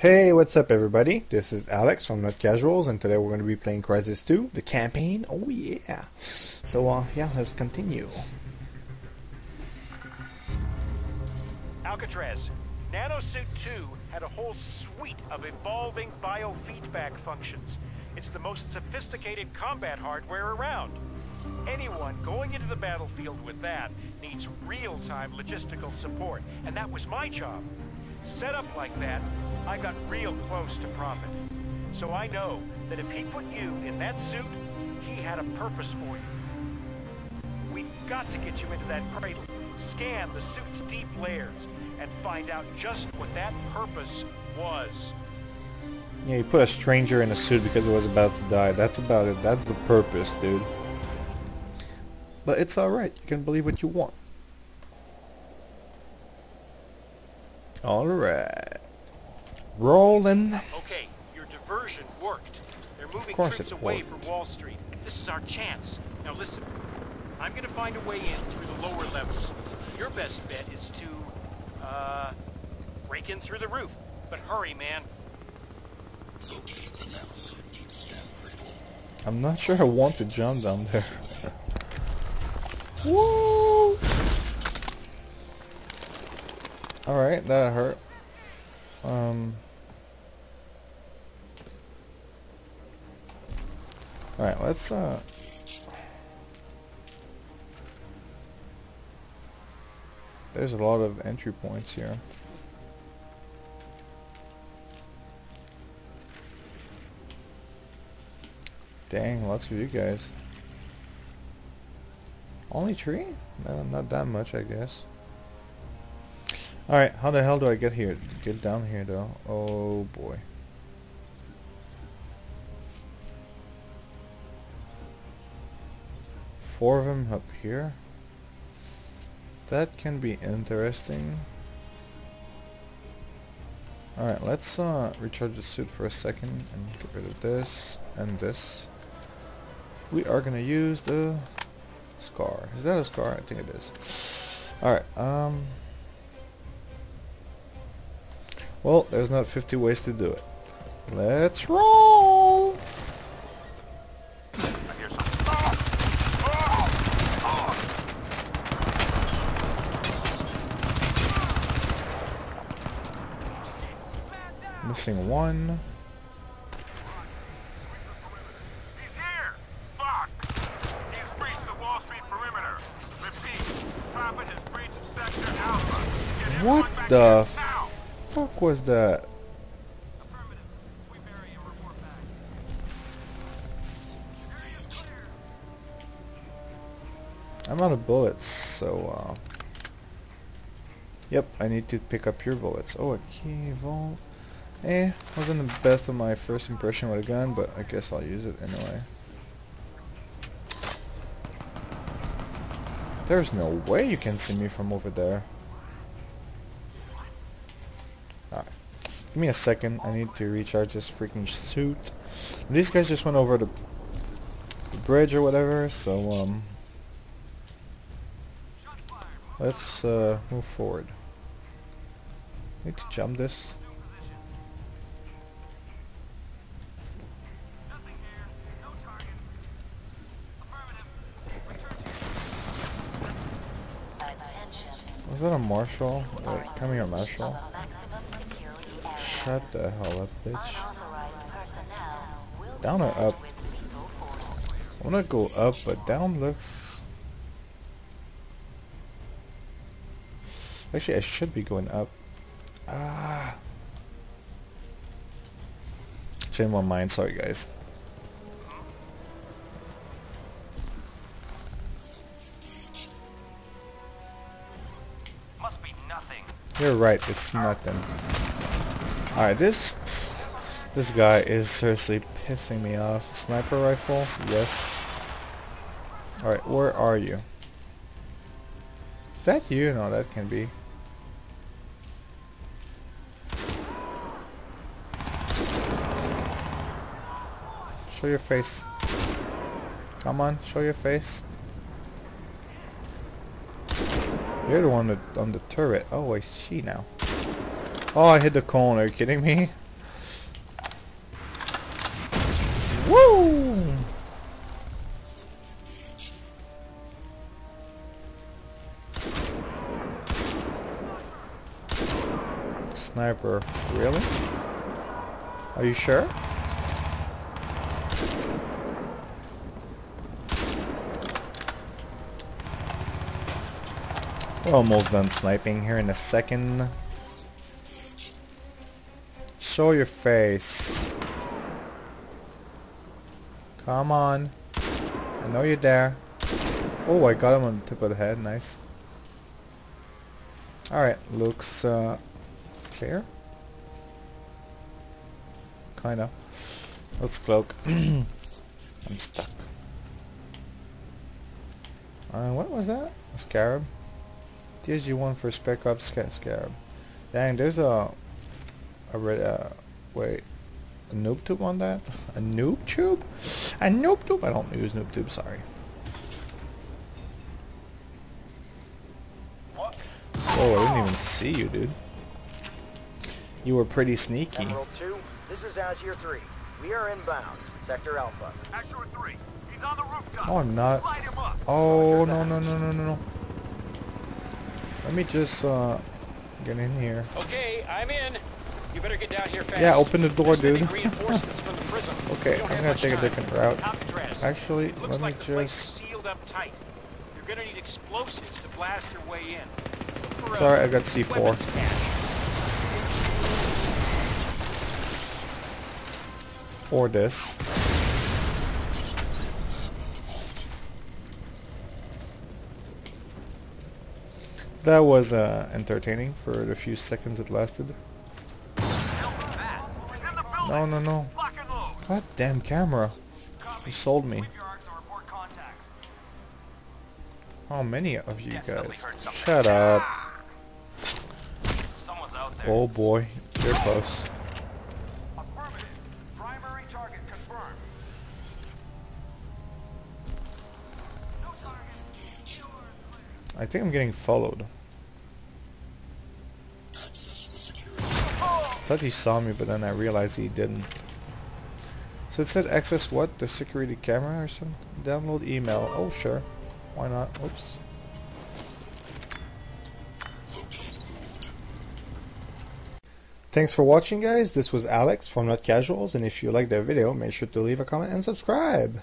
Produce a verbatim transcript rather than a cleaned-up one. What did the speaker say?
Hey, what's up everybody? This is Alex from Not Casuals, and today we're going to be playing Crysis two, the campaign. Oh yeah! So uh, yeah, let's continue. Alcatraz, NanoSuit two had a whole suite of evolving biofeedback functions. It's the most sophisticated combat hardware around. Anyone going into the battlefield with that needs real-time logistical support, and that was my job. Set up like that, I got real close to Prophet. So I know that if he put you in that suit, he had a purpose for you. We've got to get you into that cradle, scan the suit's deep layers, and find out just what that purpose was. Yeah, you put a stranger in a suit because it was about to die. That's about it. That's the purpose, dude. But it's alright. You can believe what you want. Alright. Rolling. Okay, your diversion worked. They're moving troops away from Wall Street. This is our chance. Now listen, I'm gonna find a way in through the lower levels. Your best bet is to, uh, break in through the roof. But hurry, man. I'm not sure I want to jump down there. Woo! Alright, that hurt. Um... Alright, let's uh... there's a lot of entry points here. Dang, lots of you guys. Only three? No, not that much, I guess. Alright, how the hell do I get here? Get down here though. Oh boy. Four of them up here. That can be interesting. Alright, let's uh, recharge the suit for a second and get rid of this and this. We are gonna use the scar. Is that a scar? I think it is. Alright, um... well, there's not fifty ways to do it. Let's roll! Missing one. He's here! Fuck! He's breached the Wall Street perimeter. Repeat, Prophet has breached Sector Alpha. What the fuck was that? Affirmative. We bury and report back. I'm out of bullets, so uh, yep, I need to pick up your bullets. Oh, a key vault. Eh, wasn't the best of my first impression with a gun, but I guess I'll use it anyway. There's no way you can see me from over there. Alright. Give me a second, I need to recharge this freaking suit. These guys just went over the, the bridge or whatever, so um... let's uh, move forward. Need to jump this. Is that a marshal? Wait, come here, marshal. Shut the hell up, bitch. Down or up? I wanna go up, but down looks... actually, I should be going up. Ah. Change my mind, sorry guys. You're right, it's nothing. Alright, this this guy is seriously pissing me off. Sniper rifle? Yes. Alright, where are you? Is that you? No, that can be. Show your face. Come on, show your face. You're the one that, on the turret. Oh, I see now. Oh, I hit the cone. Are you kidding me? Woo! Sniper, really? Are you sure? We're almost done sniping here in a second. Show your face. Come on. I know you're there. Oh, I got him on the tip of the head. Nice. Alright, looks uh, clear. Kinda. Let's cloak. I'm stuck. Uh, what was that? A scarab? T S G one for Spec Ops sca Scarab. Dang, there's a... a red... Uh, wait. A noob tube on that? A noob tube? A noob tube? I don't use noob tube, sorry. What? Oh, I didn't even see you, dude. You were pretty sneaky. Emerald two, this is Azure three. We are inbound. Sector Alpha. Azure three, he's on the rooftop. Oh, I'm not. Oh, no, no, no, no, no, no. Let me just uh, get in here. Okay, I'm in. You better get down here fast. Yeah, open the door, dude. Okay, I'm gonna take a different route. Actually, let me just. Sorry, I got C four. Or this. That was uh, entertaining for the few seconds it lasted. No, no, no. God damn camera. You sold me. How many of you guys? Shut up. Oh boy, they're close. I think I'm getting followed. I thought he saw me, but then I realized he didn't. So it said access what? The security camera or something? Download email. Oh sure. Why not? Oops. Thanks for watching, guys. This was Alex from Not Casuals, and if you liked the video, make sure to leave a comment and subscribe.